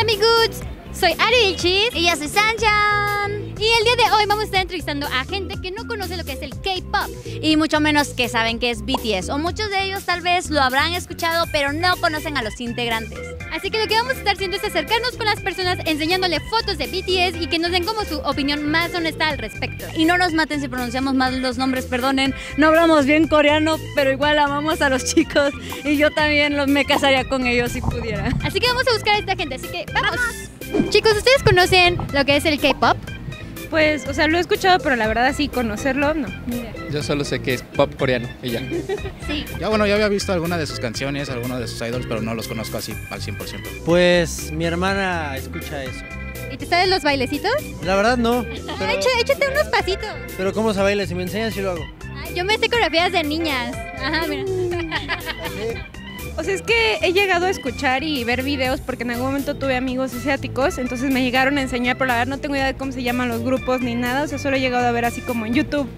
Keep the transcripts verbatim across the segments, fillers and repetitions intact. Hola Amigoods, soy Ari Vilchis. Y yo soy Sancham. Y el día de hoy vamos a estar entrevistando a gente que no conoce lo que es el K-Pop y mucho menos que saben que es B T S, o muchos de ellos tal vez lo habrán escuchado pero no conocen a los integrantes. Así que lo que vamos a estar haciendo es acercarnos con las personas, enseñándole fotos de B T S y que nos den como su opinión más honesta al respecto. Y no nos maten si pronunciamos mal los nombres, perdonen, no hablamos bien coreano, pero igual amamos a los chicos y yo también los, me casaría con ellos si pudiera. Así que vamos a buscar a esta gente, así que ¡vamos! ¡Vamos! Chicos, ¿ustedes conocen lo que es el K-Pop? Pues, o sea, lo he escuchado, pero la verdad así conocerlo, no. Mira. Yo solo sé que es pop coreano y ya. Sí. Ya bueno, yo había visto alguna de sus canciones, algunos de sus idols, pero no los conozco así al cien por ciento. Pues, mi hermana escucha eso. ¿Y te sabes los bailecitos? La verdad no. Pero... Echa, échate unos pasitos. Pero ¿cómo se baila? Si me enseñas, yo lo hago. Ay, yo me sé coreografías de niñas. Ajá, mira. O sea, es que he llegado a escuchar y ver videos porque en algún momento tuve amigos asiáticos, entonces me llegaron a enseñar, pero la verdad no tengo idea de cómo se llaman los grupos ni nada, o sea, solo he llegado a ver así como en YouTube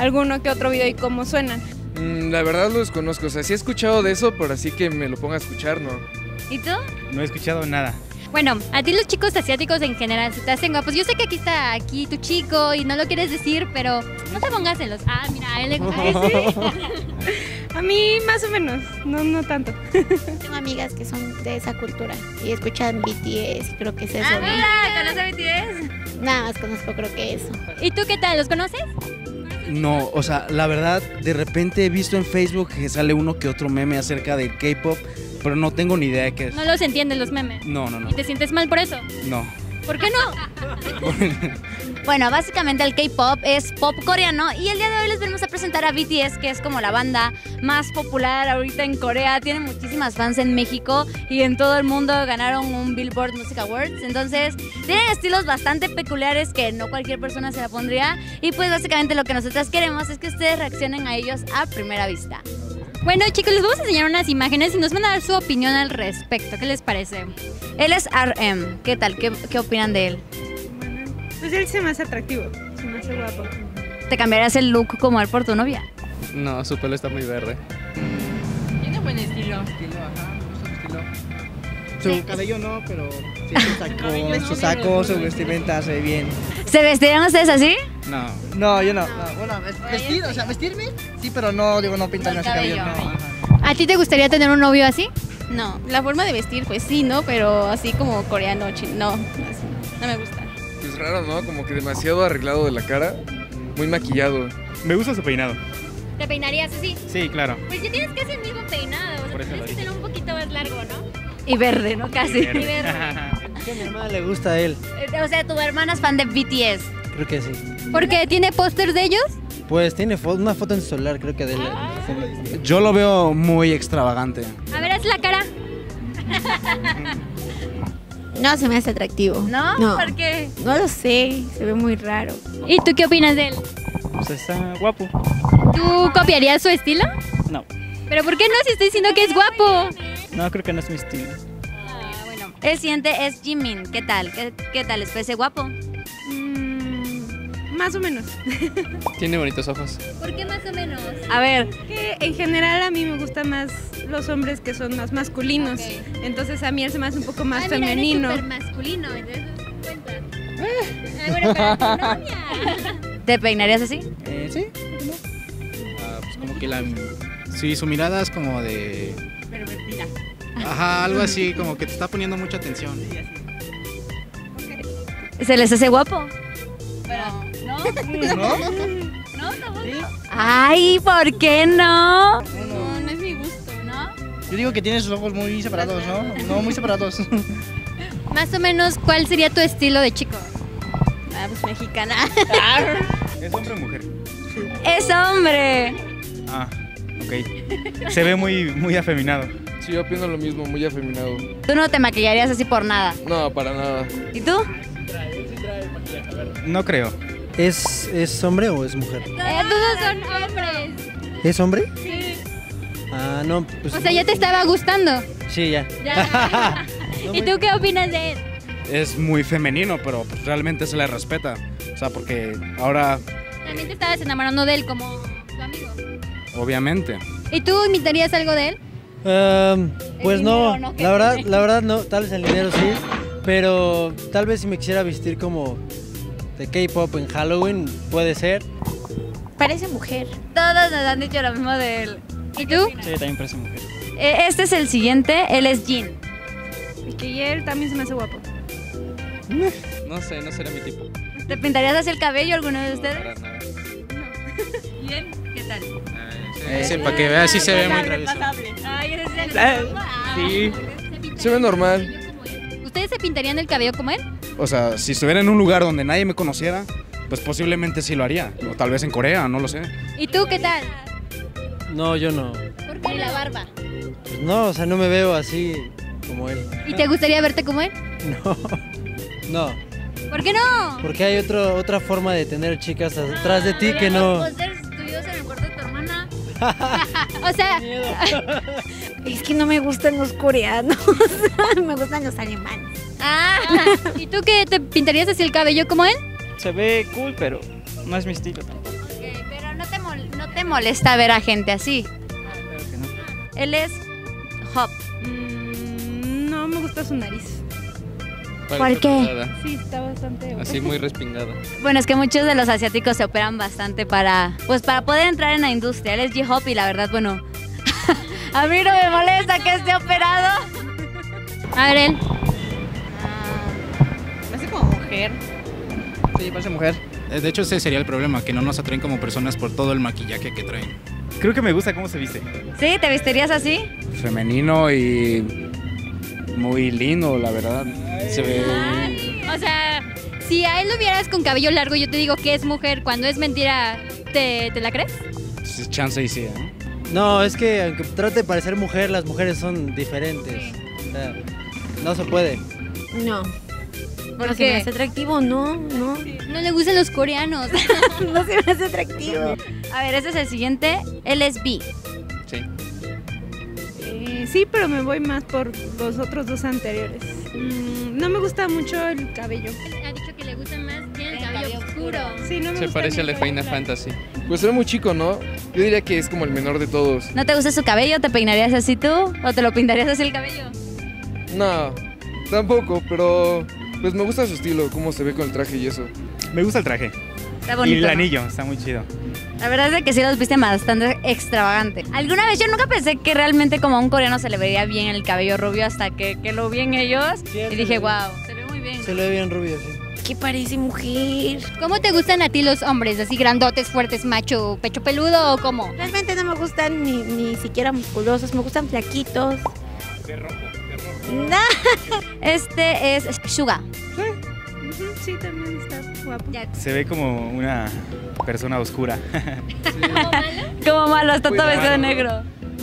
alguno que otro video y cómo suenan. Mm, la verdad los conozco, o sea, sí he escuchado de eso, pero así que me lo ponga a escuchar, ¿no? ¿Y tú? No he escuchado nada. Bueno, a ti los chicos asiáticos en general se te hacen guapos. Yo sé que aquí está aquí tu chico y no lo quieres decir, pero no te pongas en los... Ah, mira, a él le gusta. Sí. A mí más o menos, no, no tanto. Tengo amigas que son de esa cultura y escuchan B T S y creo que es eso. Ah, mira, ¿no? ¿Conoces B T S? Nada más conozco, creo que eso. ¿Y tú qué tal? ¿Los conoces? No, o sea, la verdad, de repente he visto en Facebook que sale uno que otro meme acerca del K-pop, pero no tengo ni idea de qué es. ¿No los entiendes los memes? No, no, no. ¿Y te sientes mal por eso? No. ¿Por qué no? Bueno, básicamente el K-pop es pop coreano y el día de hoy les venimos a presentar a B T S, que es como la banda más popular ahorita en Corea. Tienen muchísimas fans en México y en todo el mundo, ganaron un Billboard Music Awards. Entonces, tienen estilos bastante peculiares que no cualquier persona se la pondría. Y pues básicamente lo que nosotras queremos es que ustedes reaccionen a ellos a primera vista. Bueno chicos, les vamos a enseñar unas imágenes y nos van a dar su opinión al respecto. ¿Qué les parece? Él es R M. ¿Qué tal? ¿Qué, qué opinan de él? Bueno, pues él se me hace atractivo, se me hace guapo. ¿Te cambiarías el look como él por tu novia? No, su pelo está muy verde. Tiene buen estilo. Estilo, ajá, su estilo. Su sí, cabello es... no, pero sí, su saco, su, saco, su vestimenta se ve bien. ¿Se vestirían ustedes así? No, no, yo no. no. no. Bueno, vestir, o sea, vestirme, sí, pero no, digo, no pintarme así cabello. cabello no. ¿A ti te gustaría tener un novio así? No, la forma de vestir, pues sí, ¿no? Pero así como coreano, no, así, no me gusta. Es raro, ¿no? Como que demasiado arreglado de la cara, muy maquillado. Me gusta su peinado. ¿Te peinarías así? Sí, claro. Pues ya tienes casi el mismo peinado, o sea, tienes que tener un poquito más largo, ¿no? Y verde, ¿no? Casi. Y verde. Y verde. Es que a mi hermana le gusta a él. O sea, tu hermana es fan de B T S. Creo que sí. ¿Por qué? ¿Tiene pósters de ellos? Pues tiene fo una foto en su celular, creo que de ah. la... Yo lo veo muy extravagante. A ver, haz la cara. No se me hace atractivo. ¿No? ¿No? ¿Por qué? No lo sé, se ve muy raro. ¿Y tú qué opinas de él? Pues está guapo. ¿Tú copiarías su estilo? No. ¿Pero por qué no si estoy diciendo que es guapo? No, creo que no es mi estilo. Ah, bueno. El siguiente es Jimin. ¿Qué tal? ¿Qué, qué tal? ¿Les parece guapo? Más o menos. Tiene bonitos ojos. ¿Por qué más o menos? A ver. Que en general a mí me gustan más los hombres que son más masculinos. Okay. Entonces a mí él se me hace un poco más Ay, mira, femenino. Eres super masculino, entonces cuenta. Ay, bueno, pero tu novia. ¿Te peinarías así? Eh, sí. ¿Cómo? Ah, pues como que la... Sí, su mirada es como de... Pervertida. Ajá, algo así, como que te está poniendo mucha atención. Sí, así. Okay. ¿Se les hace guapo? Pero... ¿No? ¿No? ¿No? ¿Tampoco? ¿Sí? Ay, ¿por qué no? No, no es mi gusto, ¿no? Yo digo que tiene sus ojos muy separados, ¿no? No, muy separados. Más o menos, ¿cuál sería tu estilo de chico? Ah, pues mexicana. ¿Es hombre o mujer? ¡Es hombre! Ah, ok. Se ve muy, muy afeminado. Sí, yo opino lo mismo, muy afeminado. ¿Tú no te maquillarías así por nada? No, para nada. ¿Y tú? No creo. ¿Es, ¿Es hombre o es mujer? Todos son hombres. ¿Es hombre? Sí. Ah, no, pues... O sea, ¿ya te estaba gustando? Sí, ya. ya. ¿Y tú qué opinas de él? Es muy femenino, pero pues, realmente se le respeta. O sea, porque ahora... ¿También te estabas enamorando de él como tu amigo? Obviamente. ¿Y tú imitarías algo de él? Um, pues no, no la, verdad, la verdad no, tal vez el dinero sí. Pero tal vez si me quisiera vestir como de K-Pop en Halloween, puede ser. Parece mujer. Todas nos han dicho lo mismo de él. ¿Y tú? Sí, también parece mujer. Eh, este es el siguiente, él es Jin. Y que él también se me hace guapo. No sé, no será mi tipo. ¿Te pintarías así el cabello alguno de ustedes? No, para nada. No. ¿Y él? ¿Qué tal? Eh, sí, eh, para que veas, sí se ve muy tradicional. Ay, ese es el... ah, sí, se ve normal. ¿Ustedes se pintarían el cabello como él? O sea, si estuviera en un lugar donde nadie me conociera, pues posiblemente sí lo haría. O tal vez en Corea, no lo sé. ¿Y tú qué tal? No, yo no. ¿Por qué? ¿Y la barba? Pues no, o sea, no me veo así como él. ¿Y te gustaría verte como él? No. No. ¿Por qué no? Porque hay otro, otra forma de tener chicas atrás de ti que no... Los posters tuyos en el cuarto de tu hermana. O sea... Es que no me gustan los coreanos, me gustan los alemanes. Ah, ¿y tú qué? ¿Te pintarías así el cabello como él? Se ve cool, pero no es mi estilo tampoco. Okay, pero no te, mol no te molesta ver a gente así. Ah, claro que no. Él es Hop. Mm, no me gusta su nariz. ¿Por qué? Sí, está bastante... Así muy respingada. Bueno, es que muchos de los asiáticos se operan bastante para, pues, para poder entrar en la industria. Él es J-Hope y la verdad, bueno, a mí no me molesta que esté operado. A ver, él. Ah, parece como mujer. Sí, parece mujer. De hecho, ese sería el problema, que no nos atraen como personas por todo el maquillaje que traen. Creo que me gusta cómo se viste. ¿Sí? ¿Te vestirías así? Femenino y... muy lindo, la verdad. Se ve... Ay, o sea, si a él lo vieras con cabello largo, yo te digo que es mujer. Cuando es mentira, ¿te, te la crees? Chance y sí, ¿eh? No, es que aunque trate de parecer mujer, las mujeres son diferentes. Sí. O sea, no se puede. No. ¿Por qué? ¿Se me hace atractivo? No, no. Sí. No le gustan los coreanos. No se me hace atractivo. A ver, este es el siguiente. Él es B. Sí. Sí, pero me voy más por los otros dos anteriores. Mm, no me gusta mucho el cabello. Ha dicho que le gusta más bien el cabello oscuro. Sí, no me Se gusta parece al de Final Fantasy. Pues era muy chico, ¿no? Yo diría que es como el menor de todos. ¿No te gusta su cabello? ¿Te peinarías así tú? ¿O te lo pintarías así el cabello? No, tampoco, pero pues me gusta su estilo, cómo se ve con el traje y eso. Me gusta el traje. Está bonito, y el anillo, ¿no? Está muy chido. La verdad es que sí los viste bastante extravagante. Alguna vez yo nunca pensé que realmente como a un coreano se le veía bien el cabello rubio hasta que, que lo vi en ellos. Sí, y dije, wow, se ve muy bien. Se le ve bien rubio, sí. ¿Qué parece mujer? ¿Cómo te gustan a ti los hombres? ¿Así grandotes, fuertes, macho, pecho peludo o cómo? Realmente no me gustan ni, ni siquiera musculosos, me gustan flaquitos. De rojo, de rojo. No. Este es Suga. Sí, también está guapo. Se ve como una persona oscura. Sí. ¿Como malo? Como malo, está todo vestido de negro.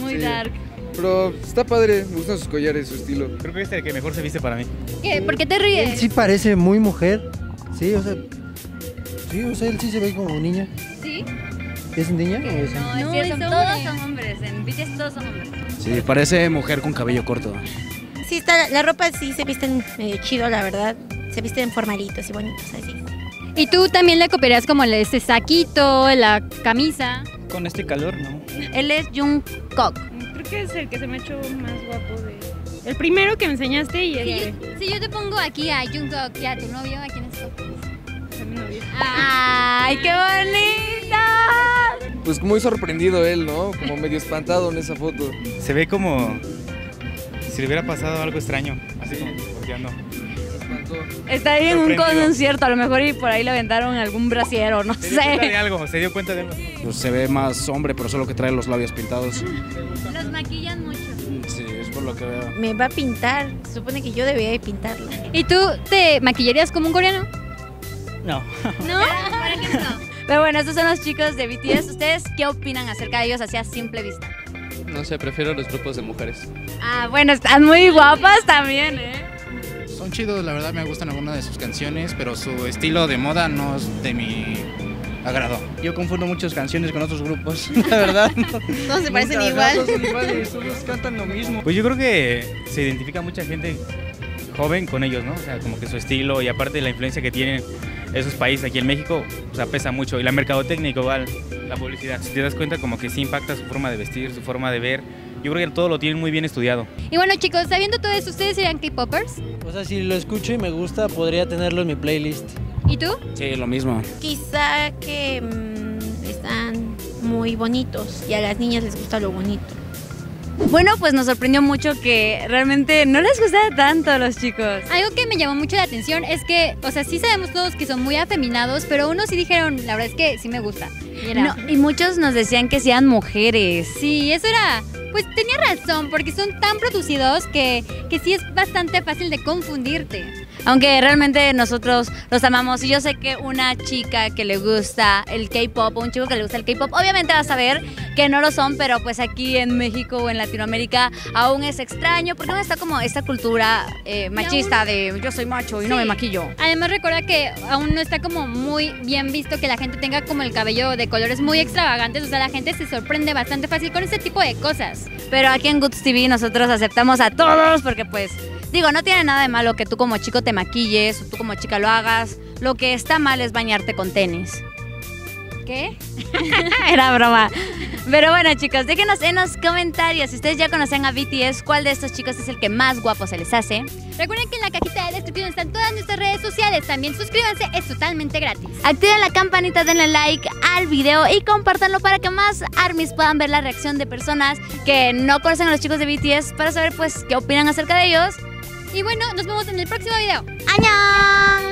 Muy sí. Dark. Pero está padre, me gustan sus collares, su estilo. Creo que este es el que mejor se viste para mí. ¿Qué? ¿Por qué te ríes? Él sí parece muy mujer. Sí, o sea, sí, o sea, él sí se ve como niña. ¿Sí? ¿Es niña o es? No, no, es cierto, todos son hombres, en B T S todos son hombres. Sí, parece mujer con cabello corto. Sí, está, la ropa sí se visten medio chido, la verdad. Se visten formalitos y bonitos, así. ¿Y tú también le copiarías como este saquito, la camisa? Con este calor, ¿no? Él es Jungkook. Creo que es el que se me ha hecho más guapo de... El primero que me enseñaste y el... Si yo, si yo te pongo aquí a Jungkook y a tu novio, ¿a quién es Jungkook? A mi novio. ¡Ay, qué bonita! Pues muy sorprendido él, ¿no? Como medio espantado en esa foto. Se ve como... si le hubiera pasado algo extraño. Así como volteando. Está ahí en un concierto, a lo mejor y por ahí le aventaron algún brasiero, no sé. Se dio cuenta de algo, se dio cuenta de algo. Pues se ve más hombre, pero solo que trae los labios pintados. Los maquillan mucho. Sí, es por lo que veo. Me va a pintar, se supone que yo debía de pintarlo. ¿Y tú te maquillarías como un coreano? No. ¿No? Por ejemplo. Pero bueno, estos son los chicos de B T S. ¿Ustedes qué opinan acerca de ellos así a simple vista? No sé, prefiero los grupos de mujeres. Ah, bueno, están muy guapas también, ¿eh? Son chidos, la verdad me gustan algunas de sus canciones, pero su estilo de moda no es de mi agrado. Yo confundo muchas canciones con otros grupos, la verdad. No, no se parecen igual. No son iguales, todos cantan lo mismo. Pues yo creo que se identifica mucha gente joven con ellos, ¿no? O sea, como que su estilo y aparte la influencia que tienen esos países aquí en México, o sea, pesa mucho. Y la mercadotecnia igual, la publicidad. Si te das cuenta como que sí impacta su forma de vestir, su forma de ver. Yo creo que todo lo tienen muy bien estudiado. Y bueno chicos, sabiendo todo esto, ¿ustedes serían K-Poppers? O sea, si lo escucho y me gusta, podría tenerlo en mi playlist. ¿Y tú? Sí, lo mismo. Quizá que mmm, están muy bonitos y a las niñas les gusta lo bonito. Bueno, pues nos sorprendió mucho que realmente no les gustaba tanto a los chicos. Algo que me llamó mucho la atención es que, o sea, sí sabemos todos que son muy afeminados, pero unos sí dijeron, la verdad es que sí me gusta. Y, era... no, y muchos nos decían que sean mujeres. Sí, eso era... Pues tenía razón, porque son tan producidos que, que sí es bastante fácil de confundirte. Aunque realmente nosotros los amamos y yo sé que una chica que le gusta el K-Pop o un chico que le gusta el K-Pop, obviamente va a saber que no lo son, pero pues aquí en México o en Latinoamérica aún es extraño porque no está como esta cultura eh, machista aún, de yo soy macho y sí, no me maquillo. Además recuerda que aún no está como muy bien visto que la gente tenga como el cabello de colores muy extravagantes, o sea, la gente se sorprende bastante fácil con este tipo de cosas. Pero aquí en Goods T V nosotros aceptamos a todos porque pues, digo, no tiene nada de malo que tú como chico te maquilles o tú como chica lo hagas. Lo que está mal es bañarte con tenis. ¿Qué? Era broma. Pero bueno, chicos, déjenos en los comentarios si ustedes ya conocen a B T S, cuál de estos chicos es el que más guapo se les hace. Recuerden que en la cajita de descripción están todas nuestras redes sociales. También suscríbanse, es totalmente gratis. Activen la campanita, denle like al video y compártanlo para que más ARMYs puedan ver la reacción de personas que no conocen a los chicos de B T S para saber pues qué opinan acerca de ellos. Y bueno, nos vemos en el próximo video. ¡Añón!